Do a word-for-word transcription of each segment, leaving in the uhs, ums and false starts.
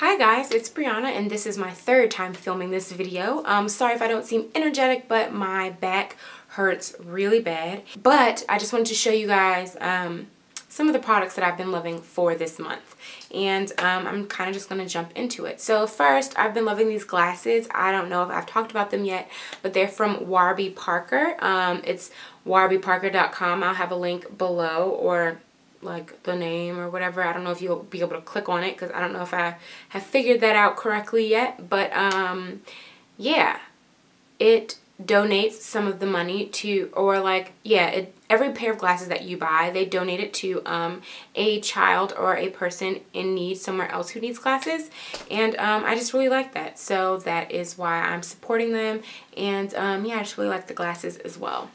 Hi guys, it's Brianna and this is my third time filming this video. Um, sorry if I don't seem energetic, but my back hurts really bad. But I just wanted to show you guys um, some of the products that I've been loving for this month. And um, I'm kind of just going to jump into it. So first, I've been loving these glasses. I don't know if I've talked about them yet, but they're from Warby Parker. Um, it's warby parker dot com. I'll have a link below, or like the name or whatever. I don't know if you'll be able to click on it because I don't know if I have figured that out correctly yet. But um, yeah, it donates some of the money to, or like, yeah, it, every pair of glasses that you buy, they donate it to um, a child or a person in need somewhere else who needs glasses. And um, I just really like that. So that is why I'm supporting them. And um, yeah, I just really like the glasses as well.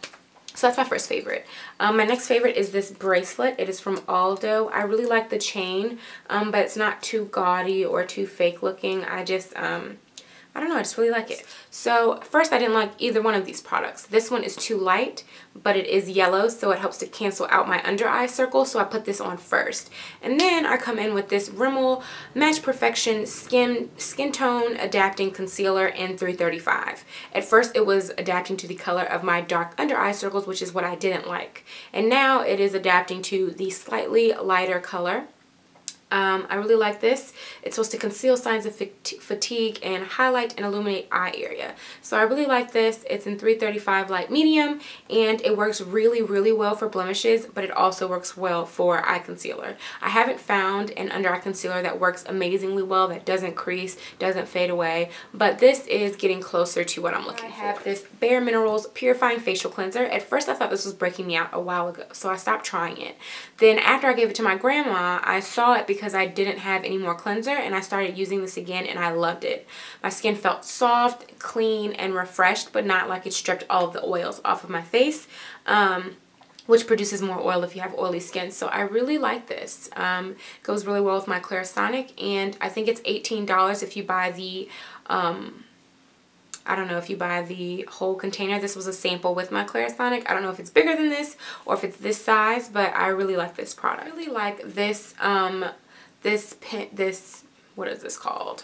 So that's my first favorite. Um, my next favorite is this bracelet. It is from Aldo. I really like the chain, um, but it's not too gaudy or too fake looking. I just, um, I don't know, I just really like it. So first, I didn't like either one of these products. This one is too light, but it is yellow, so it helps to cancel out my under eye circle, so I put this on first. And then I come in with this Rimmel Match Perfection Skin Skin Tone Adapting Concealer in three thirty-five. At first, it was adapting to the color of my dark under eye circles, which is what I didn't like. And now it is adapting to the slightly lighter color. Um, I really like this. It's supposed to conceal signs of fatigue and highlight and illuminate eye area. So I really like this. It's in three thirty-five light medium, and it works really, really well for blemishes, but it also works well for eye concealer. I haven't found an under eye concealer that works amazingly well, that doesn't crease, doesn't fade away, but this is getting closer to what I'm looking for. I have this Bare Minerals Purifying Facial Cleanser. At first I thought this was breaking me out a while ago, so I stopped trying it. Then after I gave it to my grandma, I saw it because because I didn't have any more cleanser, and I started using this again and I loved it. My skin felt soft, clean, and refreshed, but not like it stripped all of the oils off of my face, um, which produces more oil if you have oily skin. So I really like this. Um, goes really well with my Clarisonic, and I think it's eighteen dollars if you buy the, um, I don't know if you buy the whole container. This was a sample with my Clarisonic. I don't know if it's bigger than this or if it's this size, but I really like this product. I really like this, um, this, pen, this, what is this called?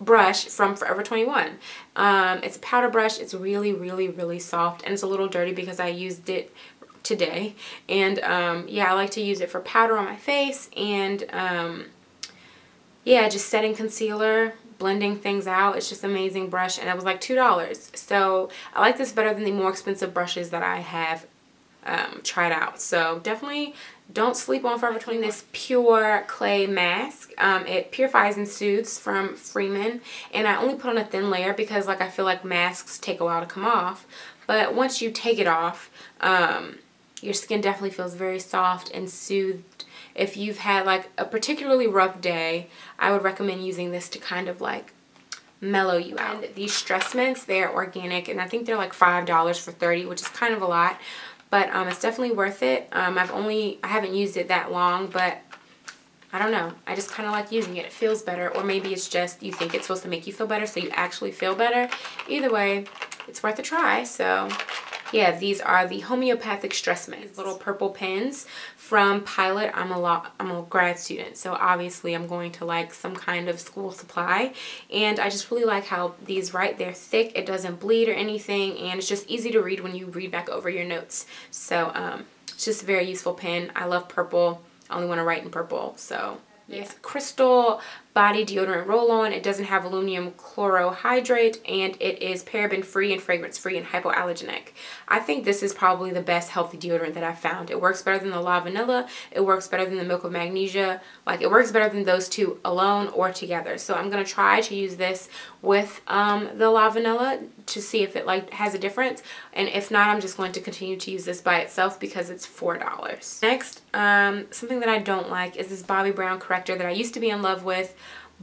Brush from Forever twenty-one. Um, it's a powder brush. It's really, really, really soft, and it's a little dirty because I used it today. And um, yeah, I like to use it for powder on my face, and um, yeah, just setting concealer, blending things out. It's just an amazing brush, and it was like two dollars. So I like this better than the more expensive brushes that I have um, tried out. So definitely don't sleep on Forever twenty-one. This pure clay mask. Um, it purifies and soothes from Freeman, and I only put on a thin layer because like I feel like masks take a while to come off, but once you take it off, um, your skin definitely feels very soft and soothed. If you've had like a particularly rough day, I would recommend using this to kind of like mellow you out. And these stress mints, they're organic, and I think they're like five dollars for thirty, which is kind of a lot, but um, it's definitely worth it. Um, I've only, I haven't used it that long, but I don't know. I just kind of like using it. It feels better, or maybe it's just you think it's supposed to make you feel better, so you actually feel better. Either way, it's worth a try, so... yeah, these are the homeopathic stress mints. Little purple pens from Pilot. I'm a lot, I'm a grad student, so obviously I'm going to like some kind of school supply, and I just really like how these write. They're thick, it doesn't bleed or anything, and it's just easy to read when you read back over your notes. So um, it's just a very useful pen. I love purple. I only want to write in purple, so. Yes, Crystal body deodorant roll-on. It doesn't have aluminum chlorohydrate, and it is paraben free and fragrance free and hypoallergenic. I think this is probably the best healthy deodorant that I've found. It works better than the La Vanilla. It works better than the Milk of Magnesia. Like, it works better than those two alone or together. So I'm gonna try to use this with um, the La Vanilla to see if it like has a difference, and if not, I'm just going to continue to use this by itself because it's four dollars. Next, um, something that I don't like is this Bobbi Brown corrector that I used to be in love with,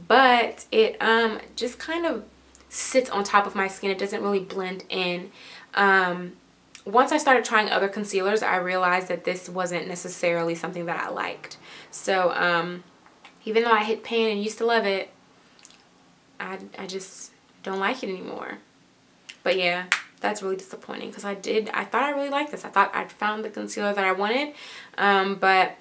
but it um, just kind of sits on top of my skin. It doesn't really blend in. Um, once I started trying other concealers, I realized that this wasn't necessarily something that I liked. So um, even though I hit pan and used to love it, I, I just don't like it anymore. But yeah, that's really disappointing because I did, I thought I really liked this. I thought I found the concealer that I wanted, um, but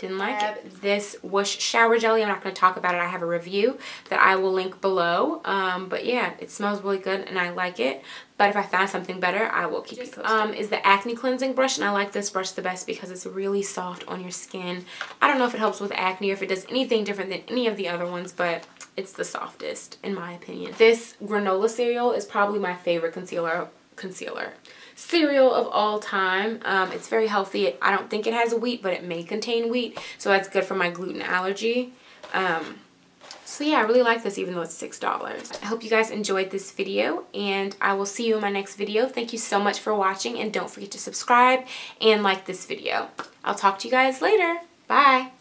Didn't like it. This Whoosh Shower Jelly. I'm not going to talk about it. I have a review that I will link below. Um, but yeah, it smells really good and I like it. But if I find something better, I will keep Just, you posted. Um, is the Acne Cleansing Brush. And I like this brush the best because it's really soft on your skin. I don't know if it helps with acne or if it does anything different than any of the other ones. But it's the softest in my opinion. This granola cereal is probably my favorite concealer. Concealer. cereal of all time. Um, it's very healthy. It, I don't think it has wheat, but it may contain wheat, so that's good for my gluten allergy. Um, so yeah, I really like this even though it's six dollars. I hope you guys enjoyed this video, and I will see you in my next video. Thank you so much for watching, and don't forget to subscribe and like this video. I'll talk to you guys later. Bye!